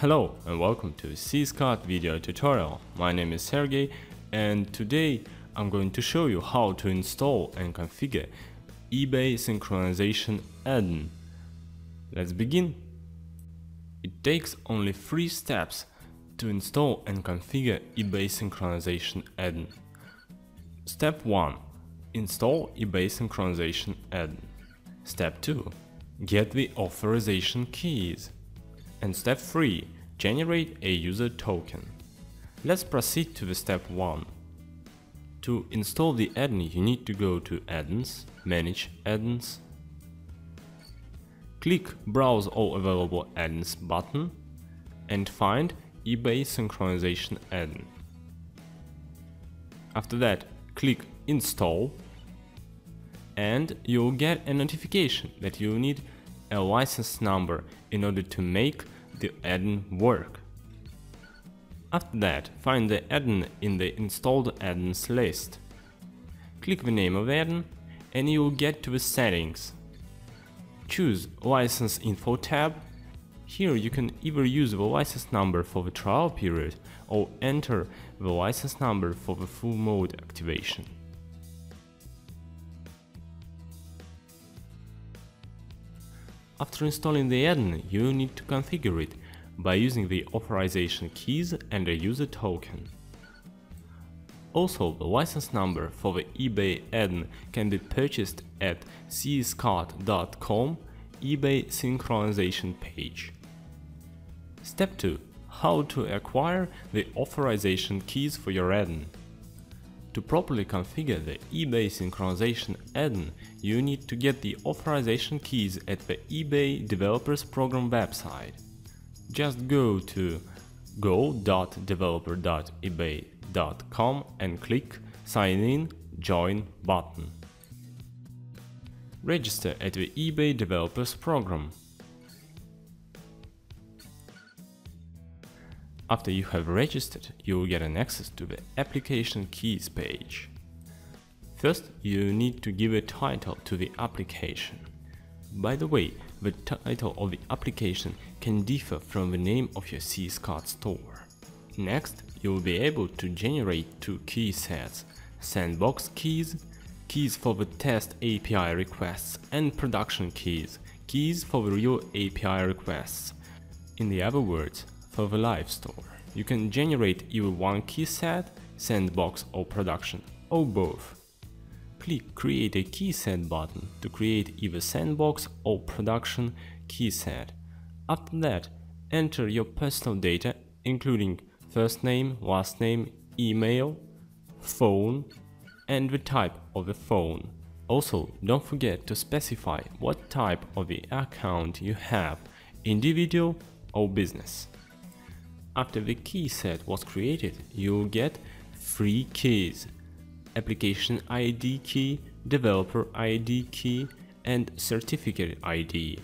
Hello and welcome to CS-Cart video tutorial. My name is Sergei and today I'm going to show you how to install and configure eBay synchronization add-on. Let's begin. It takes only 3 steps to install and configure eBay synchronization add-on. Step 1. Install eBay synchronization add-on. Step 2. Get the authorization keys. And step 3. Generate a user token. Let's proceed to the step 1. To install the add-on, you need to go to Add-ons, Manage Add-ons. Click Browse all available add-ons button and find eBay synchronization add-on. After that, click Install and you'll get a notification that you'll need a license number in order to make the add-on work. After that, find the add-on in the installed add-ons list. Click the name of the add-on and you will get to the settings. Choose License Info tab. Here you can either use the license number for the trial period or enter the license number for the full mode activation. After installing the add-on, you will need to configure it by using the authorization keys and a user token. Also, the license number for the eBay add-on can be purchased at cscart.com eBay synchronization page. Step 2. How to acquire the authorization keys for your add-on. To properly configure the eBay synchronization add-on, you need to get the authorization keys at the eBay Developers Program website. Just go to go.developer.ebay.com and click Sign in, Join button. Register at the eBay Developers Program. After you have registered, you will get an access to the Application Keys page. First, you need to give a title to the application. By the way, the title of the application can differ from the name of your CS-Cart store. Next, you will be able to generate 2 key sets: sandbox keys, keys for the test API requests, and production keys, keys for the real API requests. In the other words, for the live store. You can generate either 1 key set, sandbox or production, or both. Click Create a key set button to create either sandbox or production key set. After that, enter your personal data, including first name, last name, email, phone, and the type of the phone. Also, don't forget to specify what type of the account you have, individual or business. After the key set was created, you'll get 3 keys: application ID key, developer ID key, and certificate ID.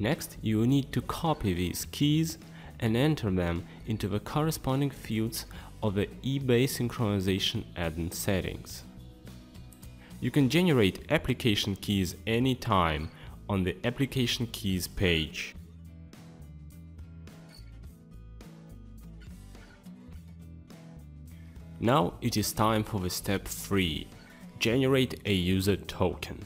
Next, you need to copy these keys and enter them into the corresponding fields of the eBay synchronization add-on settings. You can generate application keys anytime on the Application Keys page. Now it is time for the step 3. Generate a user token.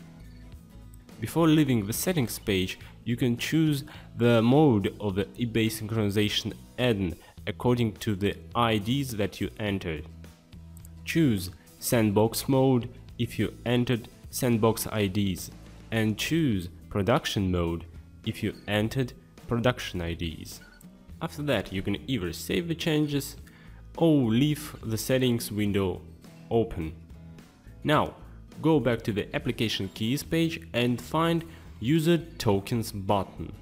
Before leaving the settings page, you can choose the mode of the eBay synchronization add-on according to the IDs that you entered. Choose Sandbox mode if you entered Sandbox IDs, and choose Production mode if you entered production IDs. After that, you can either save the changes or leave the settings window open. Now go back to the Application Keys page and find User Tokens button.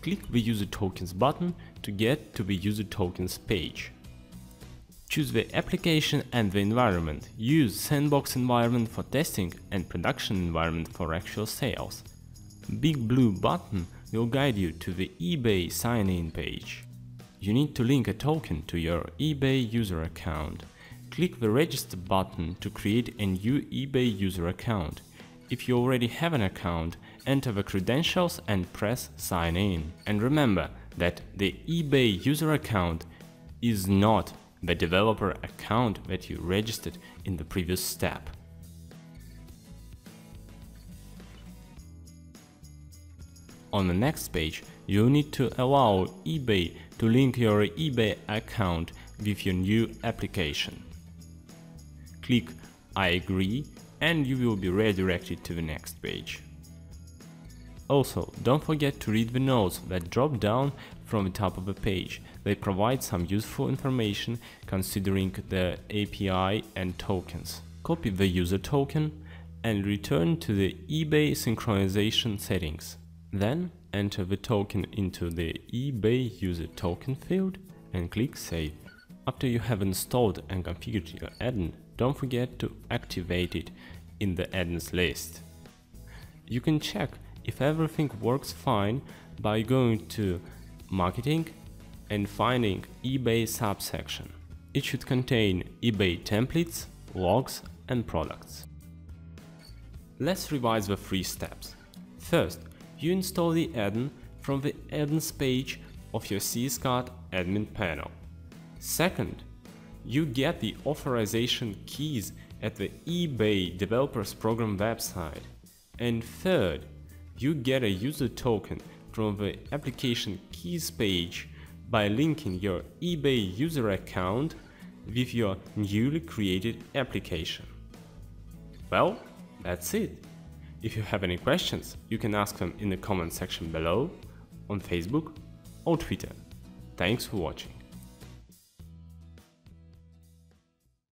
Click the User Tokens button to get to the User Tokens page. Choose the application and the environment. Use Sandbox environment for testing and production environment for actual sales. Big blue button will guide you to the eBay sign-in page. You need to link a token to your eBay user account. Click the Register button to create a new eBay user account. If you already have an account enter the credentials and press sign in. And remember that the eBay user account is not the developer account that you registered in the previous step. On the next page, you need to allow eBay to link your eBay account with your new application. Click I agree and you will be redirected to the next page. Also, don't forget to read the notes that drop down from the top of the page. They provide some useful information considering the API and tokens. Copy the user token and return to the eBay synchronization settings. Then enter the token into the eBay user token field and click Save. After you have installed and configured your add-in, don't forget to activate it in the add-ins list. You can check if everything works fine by going to Marketing and finding eBay subsection. It should contain eBay templates, logs and products. Let's revise the 3 steps. First, you install the add-in from the add-ins page of your CS-Cart admin panel. Second, you get the authorization keys at the eBay Developers Program website. And third, you get a user token from the application keys page by linking your eBay user account with your newly created application. Well, that's it. If you have any questions, you can ask them in the comment section below, on Facebook or Twitter. Thanks for watching.